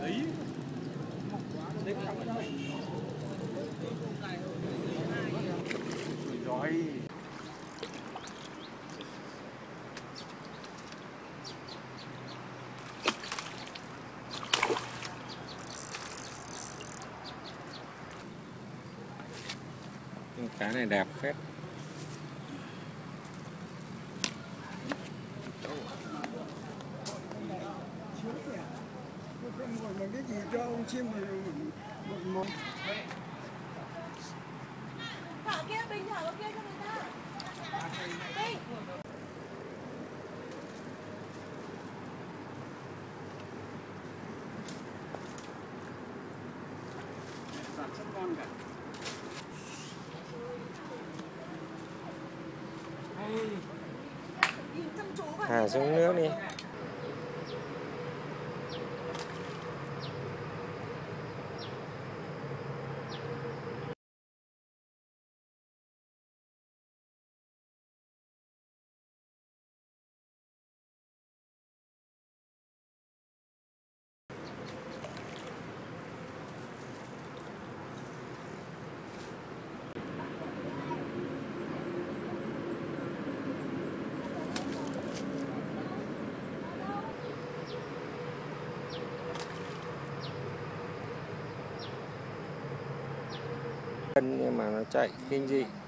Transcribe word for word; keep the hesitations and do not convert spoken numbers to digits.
Đấy. Đấy không phải đâu. Rồi. Cái này đẹp phết. Cái gì cho ông chim một thả kia, Bình thả vào kia cho người ta. Bình. Sản xuất ngon cả. Thả xuống nước đi. Nhưng mà nó chạy kinh dị.